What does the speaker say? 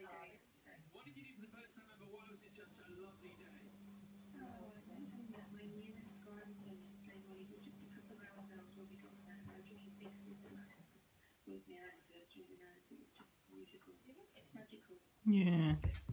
What did you do for the first time ever? Why was it such a lovely day? Oh, I think that my year has gone in the same way, just because of ourselves, when we got to that magical big system with the idea of virtual reality, it's just musical, magical. Yeah.